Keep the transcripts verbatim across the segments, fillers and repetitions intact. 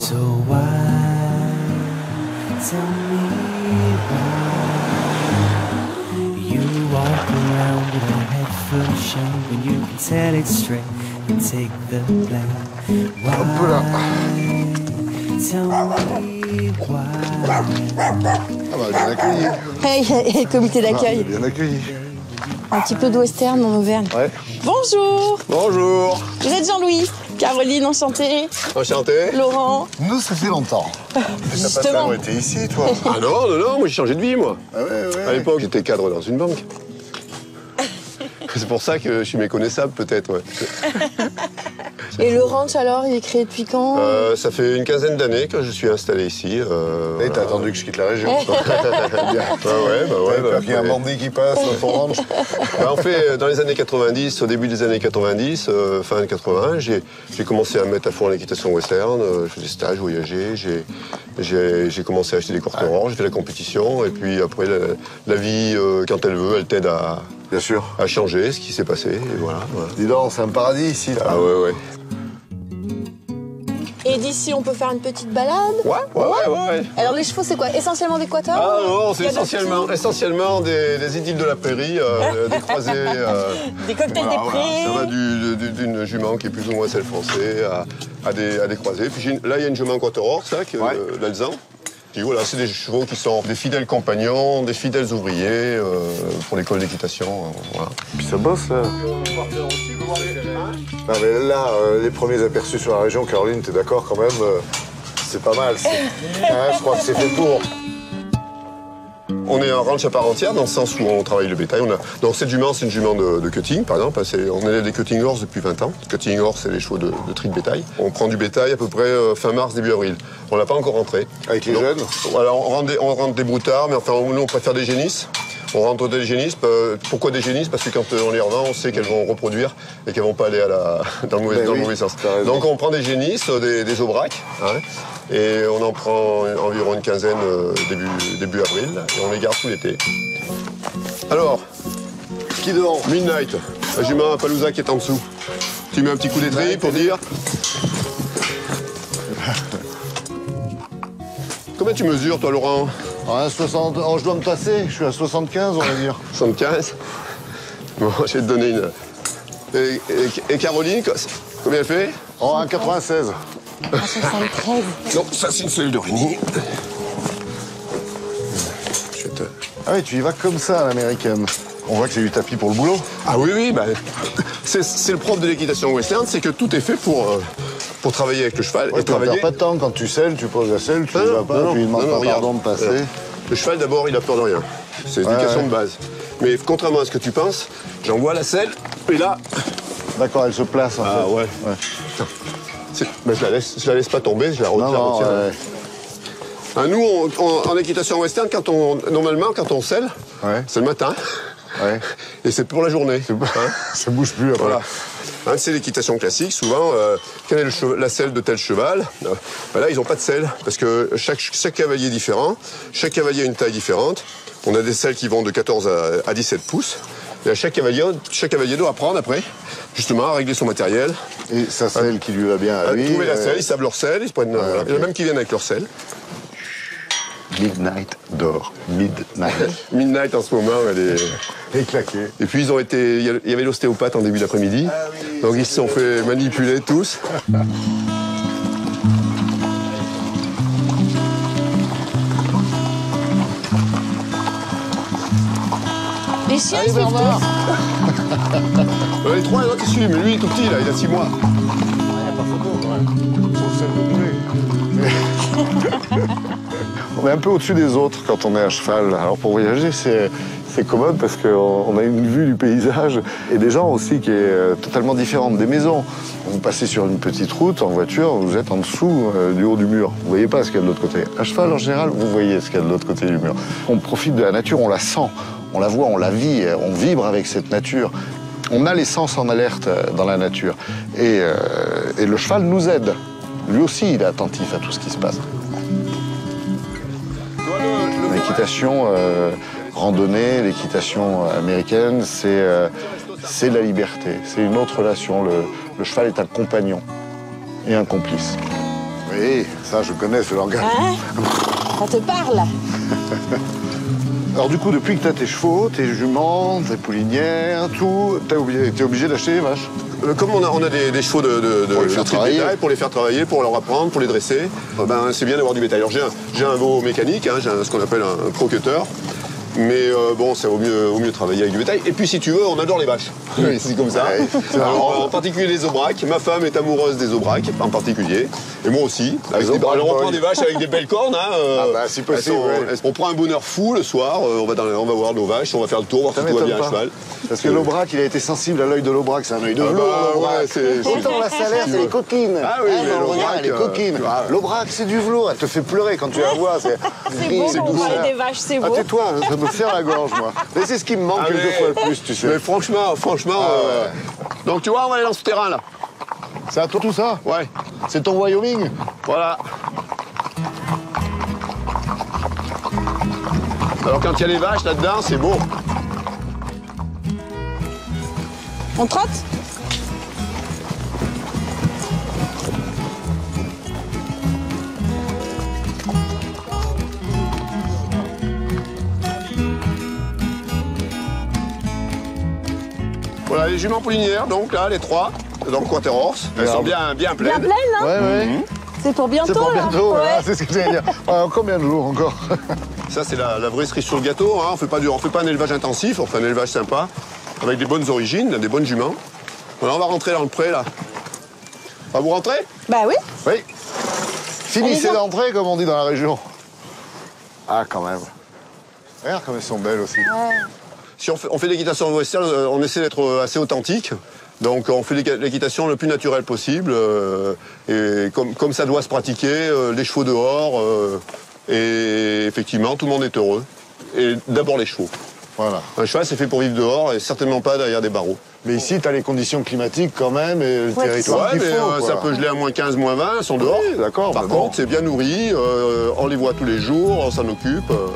So why, tell me why, you walk around with a head full of shame when you can tell it straight and take the blame. Why, tell me why. Hey, hey, comité d'accueil. Bien accueilli. Un petit peu de western en Auvergne. Ouais. Bonjour. Bonjour. Vous êtes Jean-Louis, Caroline, enchantée. Enchantée. Laurent. Nous, ça fait longtemps. Justement. T'as pas tellement été ici, toi. Ah non, non, non, moi j'ai changé de vie, moi. Ah ouais, ouais. À l'époque, j'étais cadre dans une banque. C'est pour ça que je suis méconnaissable, peut-être, ouais. Et Laurent, alors, il est créé depuis quand? euh, Ça fait une quinzaine d'années que je suis installé ici. Euh, Et t'as euh... attendu que je quitte la région. Bah ouais, bah ouais. Bah, il y a un bandit qui passe, il faut rendre. Bah, en fait, dans les années quatre-vingt-dix, au début des années quatre-vingt-dix, euh, fin quatre-vingt, j'ai commencé à me mettre à fond l'équitation western. Euh, je fais des stages, voyager, j'ai commencé à acheter des quarter horse, j'ai fait la compétition. Et puis après, la, la vie, euh, quand elle veut, elle t'aide à... Bien sûr. À changer ce qui s'est passé, et voilà. voilà. Dis donc, c'est un paradis ici, là. Ah ouais, ouais. Et d'ici, on peut faire une petite balade. Ouais, ouais, ouais, ouais. Alors les chevaux, c'est quoi? Essentiellement des quattors? Ah non, c'est essentiellement, de essentiellement des, des idylles de la prairie, euh, des croisés. Euh, des cocktails voilà, des prés. Voilà. Ça va d'une du, du, jument qui est plus ou moins celle française à, à, des, à des croisés. Puis là, il y a une jument quarter horse, là, qui est ouais. euh, l'Alzan. Puis voilà, c'est des chevaux qui sont des fidèles compagnons, des fidèles ouvriers euh, pour l'école d'équitation, euh, voilà. Puis ça bosse, là. Non, mais là, euh, les premiers aperçus sur la région, Caroline, t'es d'accord, quand même, euh, c'est pas mal. Hein, je crois que c'est fait pour. On est un ranch à part entière dans le sens où on travaille le bétail. On a... Donc cette jument, c'est une jument de, de cutting, par exemple. Est... On élève des cutting horse depuis vingt ans. Cutting horse, c'est les chevaux de, de tri de bétail. On prend du bétail à peu près euh, fin mars, début avril. On l'a pas encore rentré. Avec les Donc, jeunes alors, on, rentre des, on rentre des broutards, mais enfin, nous, on préfère des génisses. On rentre des génisses. Euh, pourquoi des génisses? Parce que quand on les revend, on sait qu'elles vont reproduire et qu'elles vont pas aller à la... dans le mauvais, ben dans oui, le mauvais sens. Donc on prend des génisses, des, des aubrac, hein, et on en prend environ une quinzaine euh, début, début avril, et on les garde tout l'été. Alors, qui devant? Midnight, la jument à Palooza qui est en dessous. Tu mets un petit coup d'étrier pour dire... Combien tu mesures, toi, Laurent? Ah, soixante... Oh, je dois me tasser, je suis à soixante-quinze, on va dire. soixante-quinze? Bon, je vais te donner une... Et, et, et Caroline, combien elle fait? Oh, un virgule quatre-vingt-seize. un virgule soixante-treize. Non, ça, c'est une cellule de Réunis. Je te... Ah oui, tu y vas comme ça, l'américaine. On voit que c'est du tapis pour le boulot. Ah oui, oui, bah... C'est le propre de l'équitation western, c'est que tout est fait pour... Euh... pour travailler avec le cheval. Ouais, et tu travailler... perds pas de temps quand tu selles, tu poses la selle, tu ne vas pas, non, tu lui demandes non, pas regarde, pardon de passer. Euh, le cheval, d'abord, il a peur de rien. C'est l'éducation ouais, ouais. de base. Mais contrairement à ce que tu penses, j'envoie la selle, et là... D'accord, elle se place, en ah, fait. Ouais. Ouais. Mais je la laisse, je la laisse pas tomber, je la retiens. Non, non, ouais. ah, nous, on, on, en équitation western, quand on, normalement, quand on selle, ouais. c'est le matin. Ouais. Et c'est pour la journée. Hein. Ça bouge plus après. Voilà. Hein, c'est l'équitation classique, souvent, euh, quelle est le cheval, la selle de tel cheval? euh, ben là, ils n'ont pas de selle, parce que chaque, chaque cavalier est différent, chaque cavalier a une taille différente. On a des selles qui vont de quatorze à, à dix-sept pouces. Et à chaque cavalier, chaque cavalier doit apprendre après, justement, à régler son matériel. Et sa selle hein, qui lui va bien à lui. Trouver euh... la selle, ils savent leur selle, ils se prennent... Ah, voilà. Okay. Il y en a même qui viennent avec leur selle. Midnight dort. Midnight. Midnight, en ce moment, elle est... éclaquée. Et puis, ils ont été... il y avait l'ostéopathe en début d'après-midi. Ah oui, donc, ils se sont fait manipuler, tous. Les chiens, ils sont morts. Les trois, il y en a qui suivent. Mais lui, il est tout petit, là. Il a six mois. Il n'y a pas photo, ouais. Sauf celle de Poulet. On est un peu au-dessus des autres quand on est à cheval. Alors pour voyager, c'est commode parce qu'on a une vue du paysage et des gens aussi qui est totalement différente des maisons. Vous passez sur une petite route en voiture, vous êtes en dessous euh, du haut du mur. Vous ne voyez pas ce qu'il y a de l'autre côté. À cheval, en général, vous voyez ce qu'il y a de l'autre côté du mur. On profite de la nature, on la sent, on la voit, on la vit, on vibre avec cette nature. On a les sens en alerte dans la nature. Et, euh, et le cheval nous aide. Lui aussi, il est attentif à tout ce qui se passe. L'équitation euh, randonnée, l'équitation américaine, c'est euh, c'est la liberté, c'est une autre relation. Le, le cheval est un compagnon et un complice. Oui, ça je connais ce langage. Hein? Ça te parle? Alors du coup, depuis que t'as tes chevaux, tes juments, tes poulinières, tout, t'es obligé, t'es obligé d'acheter des vaches. Comme on a, on a des, des chevaux de, de, de, pour, les faire de bétail, pour les faire travailler, pour leur apprendre, pour les dresser, ben, c'est bien d'avoir du bétail. Alors j'ai un, un veau mécanique, hein, j'ai ce qu'on appelle un, un croqueteur, mais euh, bon, ça vaut mieux, vaut mieux travailler avec du bétail. Et puis si tu veux, on adore les vaches, oui, c'est comme ça. Ouais, alors, en particulier les aubrac, ma femme est amoureuse des aubrac, en particulier, et moi aussi. Avec des, alors on prend des vaches avec des belles cornes, hein, euh, ah bah, si possible. On, ouais. on prend un bonheur fou le soir, on va, dans, on va voir nos vaches, on va faire le tour, voir si tout va bien à cheval. Parce que l'aubrac, il a été sensible à l'œil de l'aubrac, c'est un œil de velours. Ah bah, ouais, autant la salaire, c'est les coquines. Ah oui, mais l'aubrac, elle est coquine. L'aubrac, c'est du velours, elle te fait pleurer quand tu la vois. C'est beau pour parler des vaches, c'est beau. Ah, tais-toi, ça me serre la gorge, moi. Mais c'est ce qui me manque ah, mais... deux fois le plus, tu sais. Mais franchement, franchement. Ah, euh... ouais. Donc tu vois, on va aller dans ce terrain là. C'est à toi tout ça? Ouais. C'est ton Wyoming? Voilà. Alors quand il y a les vaches là-dedans, c'est beau. On trotte? Voilà, les juments poulinières, donc là, les trois, dans le quarter horse. Elles sont bien, bien pleines. Bien pleines, hein? Ouais, ouais. Mm-hmm. C'est pour bientôt, c'est pour bientôt, là. Ouais. Voilà, c'est ce que j'allais dire. Alors, combien de jours encore? Ça, c'est la, la vraie cerise sur le gâteau, hein. On ne fait pas un élevage intensif, on fait un élevage sympa, avec des bonnes origines, des bonnes juments. Voilà, on va rentrer dans le pré, là. On va vous rentrer? Bah oui. Oui. Finissez l'entrée, comme on dit dans la région. Ah, quand même. Regarde comme elles sont belles aussi. Ouais. Si on fait, on fait l'équitation western, on essaie d'être assez authentique. Donc on fait l'équitation le plus naturelle possible. Euh, et comme, comme ça doit se pratiquer, euh, les chevaux dehors. Euh, et effectivement, tout le monde est heureux. Et d'abord les chevaux. Voilà. Un cheval, c'est fait pour vivre dehors et certainement pas derrière des barreaux. Mais ici, tu as les conditions climatiques quand même et le ouais, territoire. Ouais, mais faut, euh, ça peut geler à moins quinze, moins vingt, ils sont dehors. Oui, d'accord. Par bah contre, bon. C'est bien nourri, euh, on les voit tous les jours, on s'en occupe. Euh.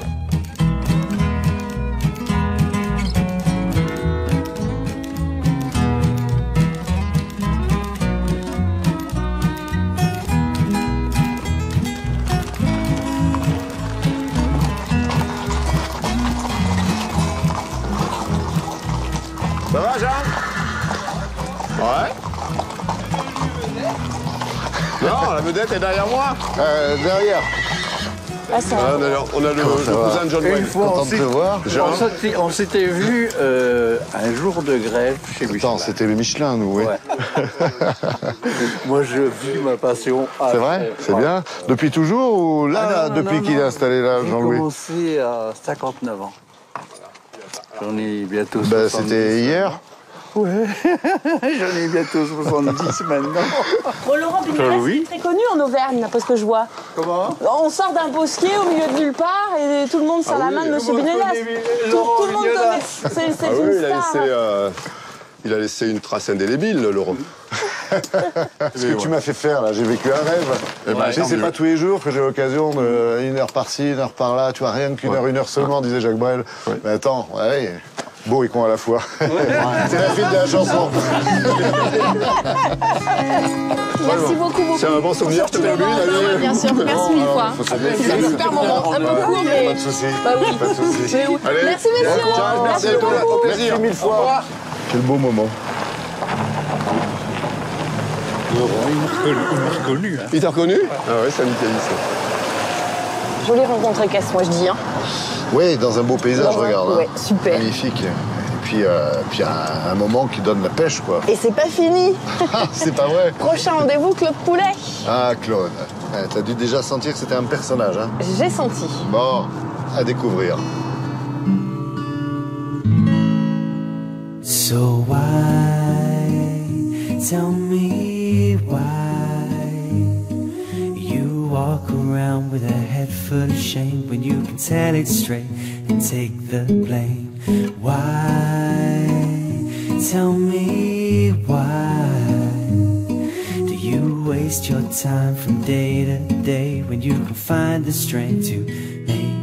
T'es derrière moi? Euh, derrière. Ah, ça ah, alors, on a le, oh, le cousin de John Wayne. Une fois, on s'était vu euh, un jour de grève chez Michelin. Attends, c'était le Michelin, nous, oui. Ouais. Moi, je vis ma passion. C'est vrai? C'est bien. Depuis toujours ou là, ah, non, depuis qu'il est installé là, Jean-Louis? J'ai commencé à cinquante-neuf ans. J'en ai bientôt bah, c'était hier. Ouais, j'en ai bientôt soixante-dix maintenant. Bon, Laurent Bignolas, c'est très connu en Auvergne, parce que je vois. Comment? On sort d'un bosquet au milieu de nulle part et tout le monde sert ah oui, la main de monsieur Bignolas. Tout, tout le monde connaît. C'est ah une oui, star. Il a, laissé, euh, il a laissé une trace indélébile, Laurent. Ce que ouais. tu m'as fait faire, là, j'ai vécu un rêve. Ouais, bah, c'est pas tous les jours que j'ai l'occasion de une heure par-ci, une heure par-là, tu vois, rien qu'une ouais. heure, une heure seulement, ouais. disait Jacques Brel. Ouais. Mais attends, ouais. Beau et con à la fois. Ouais. C'est la fille de la chanson. Merci beaucoup, beaucoup. C'est un bon souvenir, je te fais une. Bien sûr, merci mille fois. C'est un super moment. Un peu court, mais... Pas de soucis. Bah oui. Pas de soucis. Allez. Merci, messieurs. Merci à toi, au plaisir. Merci mille fois. Quel beau moment. Il m'a reconnu. Il t'a reconnu? Ah ouais, c'est un Italien, ça. Jolie rencontre équestre, moi, je dis. Oui, dans un beau paysage, ouais, regarde. Ouais, hein. Super. Magnifique. Et puis, euh, puis un, un moment qui donne la pêche, quoi. Et c'est pas fini. C'est pas vrai. Prochain rendez-vous, Claude Poulet. Ah, Claude. Eh, t'as dû déjà sentir que c'était un personnage, hein. J'ai senti. Bon, à découvrir. So why, tell me why you walk around with a head full of shame when you can tell it straight and take the blame. Why? Tell me why do you waste your time from day to day when you can find the strength to make